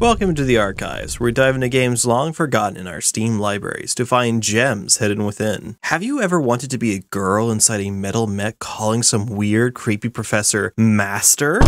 Welcome to the Archives, where we dive into games long forgotten in our Steam libraries to find gems hidden within. Have you ever wanted to be a girl inside a metal mech calling some weird, creepy professor Master?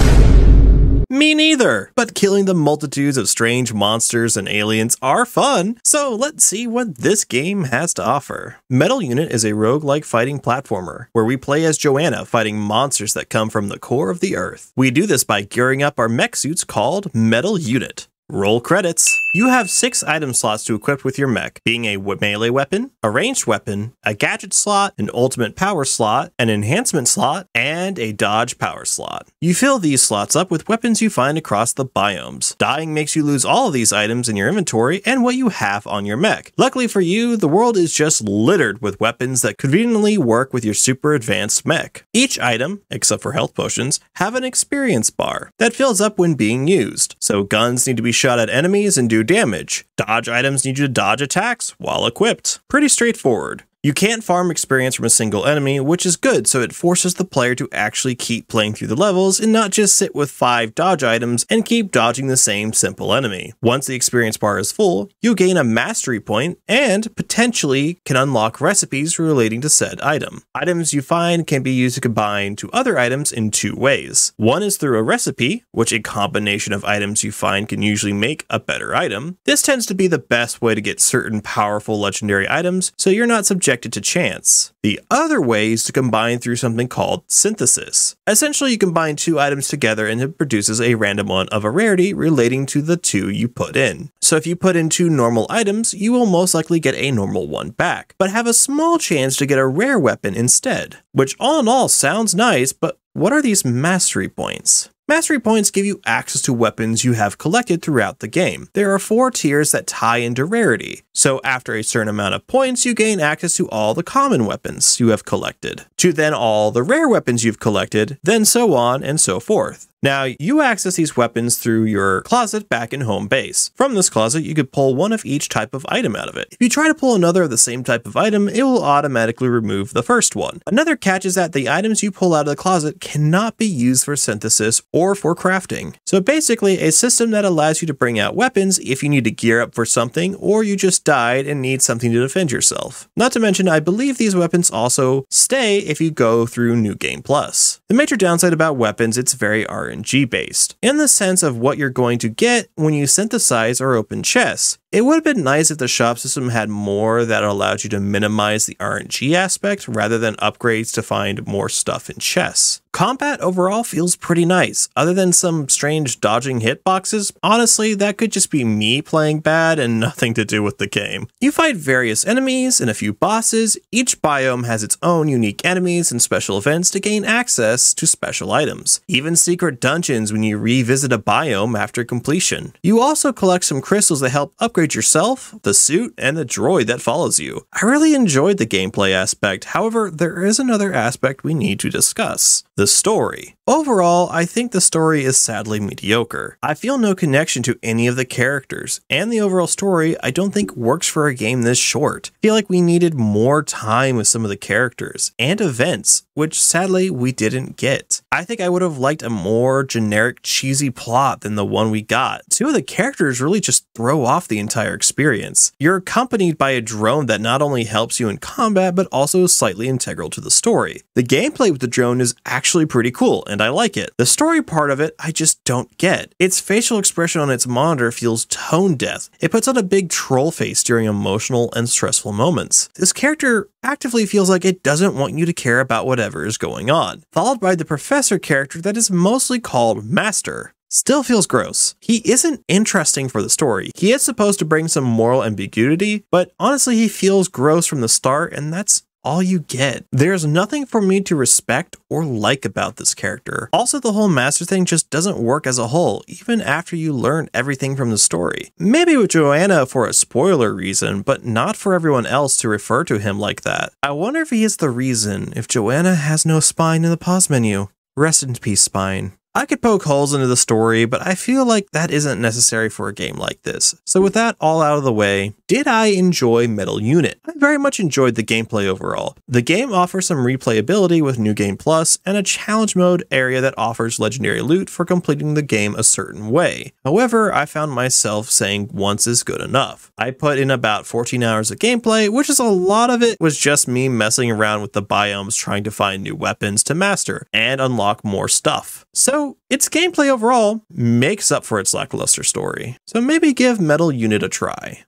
Me neither! But killing the multitudes of strange monsters and aliens are fun, so let's see what this game has to offer. Metal Unit is a roguelike fighting platformer, where we play as Joanna fighting monsters that come from the core of the earth. We do this by gearing up our mech suits called Metal Unit. Roll credits. You have 6 item slots to equip with your mech, being a melee weapon, a ranged weapon, a gadget slot, an ultimate power slot, an enhancement slot, and a dodge power slot. You fill these slots up with weapons you find across the biomes. Dying makes you lose all of these items in your inventory and what you have on your mech. Luckily for you, the world is just littered with weapons that conveniently work with your super advanced mech. Each item, except for health potions, have an experience bar that fills up when being used, so guns need to be shot at enemies and do damage. Dodge items need you to dodge attacks while equipped. Pretty straightforward. You can't farm experience from a single enemy, which is good, so it forces the player to actually keep playing through the levels and not just sit with 5 dodge items and keep dodging the same simple enemy. Once the experience bar is full, you gain a mastery point and potentially can unlock recipes relating to said item. Items you find can be used to combine to other items in 2 ways. One is through a recipe, which a combination of items you find can usually make a better item. This tends to be the best way to get certain powerful legendary items, so you're not subjected to chance. The other way is to combine through something called synthesis. Essentially, you combine 2 items together and it produces a random one of a rarity relating to the 2 you put in. So if you put in 2 normal items, you will most likely get a normal one back, but have a small chance to get a rare weapon instead. Which all in all sounds nice, but what are these mastery points? Mastery points give you access to weapons you have collected throughout the game. There are 4 tiers that tie into rarity, so after a certain amount of points, you gain access to all the common weapons you have collected, to then all the rare weapons you've collected, then so on and so forth. Now, you access these weapons through your closet back in home base. From this closet, you could pull one of each type of item out of it. If you try to pull another of the same type of item, it will automatically remove the first one. Another catch is that the items you pull out of the closet cannot be used for synthesis or for crafting. So basically, a system that allows you to bring out weapons if you need to gear up for something or you just died and need something to defend yourself. Not to mention, I believe these weapons also stay if you go through New Game Plus. The major downside about weapons, it's very RNG based, in the sense of what you're going to get when you synthesize or open chests. It would have been nice if the shop system had more that allowed you to minimize the RNG aspect rather than upgrades to find more stuff in chests. Combat overall feels pretty nice, other than some strange dodging hitboxes. Honestly, that could just be me playing bad and nothing to do with the game. You fight various enemies and a few bosses. Each biome has its own unique enemies and special events to gain access to special items. Even secret dungeons when you revisit a biome after completion. You also collect some crystals that help upgrade yourself, the suit, and the droid that follows you. I really enjoyed the gameplay aspect, however, there is another aspect we need to discuss. The story. Overall, I think the story is sadly mediocre. I feel no connection to any of the characters, and the overall story I don't think works for a game this short. I feel like we needed more time with some of the characters and events, which sadly we didn't get. I think I would have liked a more generic, cheesy plot than the one we got. 2 of the characters really just throw off the entire experience. You're accompanied by a drone that not only helps you in combat, but also is slightly integral to the story. The gameplay with the drone is actually pretty cool, and I like it. The story part of it, I just don't get. Its facial expression on its monitor feels tone deaf. It puts on a big troll face during emotional and stressful moments. This character actively feels like it doesn't want you to care about whatever is going on. Followed by the professor character that is mostly called Master. Still feels gross. He isn't interesting for the story. He is supposed to bring some moral ambiguity, but honestly he feels gross from the start, and that's all you get. There's nothing for me to respect or like about this character. Also, the whole Master thing just doesn't work as a whole, even after you learn everything from the story. Maybe with Joanna for a spoiler reason, but not for everyone else to refer to him like that. I wonder if he is the reason if Joanna has no spine in the pause menu. Rest in peace, spine. I could poke holes into the story, but I feel like that isn't necessary for a game like this. So with that all out of the way, did I enjoy Metal Unit? I very much enjoyed the gameplay overall. The game offers some replayability with New Game Plus and a challenge mode area that offers legendary loot for completing the game a certain way. However, I found myself saying once is good enough. I put in about 14 hours of gameplay, which is a lot of it was just me messing around with the biomes trying to find new weapons to master and unlock more stuff. So its gameplay overall makes up for its lackluster story, so maybe give Metal Unit a try.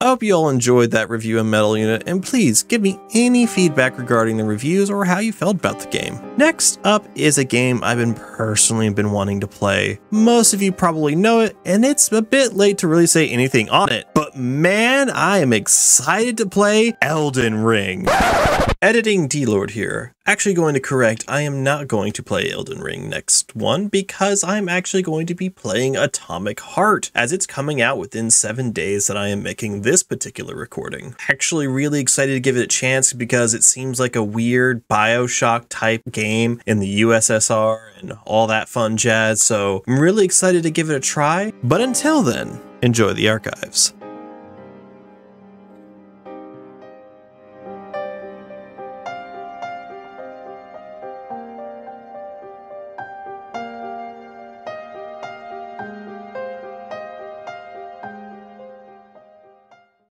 I hope you all enjoyed that review of Metal Unit, and please give me any feedback regarding the reviews or how you felt about the game. Next up is a game I've been personally been wanting to play. Most of you probably know it, and it's a bit late to really say anything on it, but man, I am excited to play Elden Ring. Editing D-Lord here. Actually going to correct, I am not going to play Elden Ring next one because I'm actually going to be playing Atomic Heart as it's coming out within 7 days that I am making this particular recording. Actually really excited to give it a chance because it seems like a weird Bioshock type game in the USSR and all that fun jazz, so I'm really excited to give it a try. But until then, enjoy the archives.